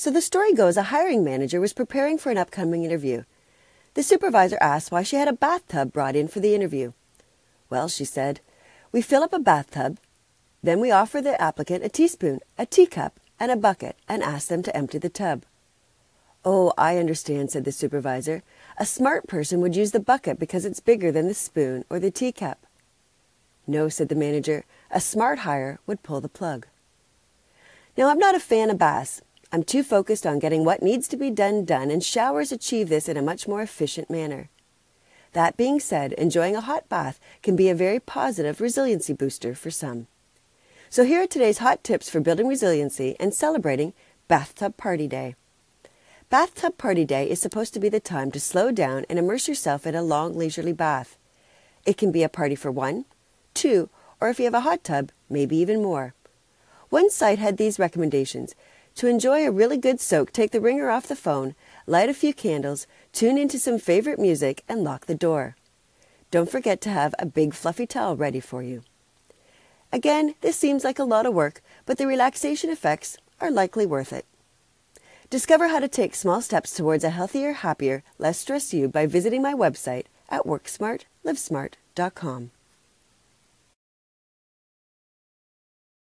So the story goes, a hiring manager was preparing for an upcoming interview. The supervisor asked why she had a bathtub brought in for the interview. Well, she said, we fill up a bathtub, then we offer the applicant a teaspoon, a teacup, and a bucket, and ask them to empty the tub. Oh, I understand, said the supervisor. A smart person would use the bucket because it's bigger than the spoon or the teacup. No, said the manager. A smart hire would pull the plug. Now, I'm not a fan of baths. I'm too focused on getting what needs to be done, and showers achieve this in a much more efficient manner. That being said, enjoying a hot bath can be a very positive resiliency booster for some. So here are today's hot tips for building resiliency and celebrating Bathtub Party Day. Bathtub Party Day is supposed to be the time to slow down and immerse yourself in a long leisurely bath. It can be a party for one, two, or if you have a hot tub, maybe even more. One site had these recommendations. To enjoy a really good soak, take the ringer off the phone, light a few candles, tune into some favorite music, and lock the door. Don't forget to have a big fluffy towel ready for you. Again, this seems like a lot of work, but the relaxation effects are likely worth it. Discover how to take small steps towards a healthier, happier, less stressed you by visiting my website at worksmartlivesmart.com.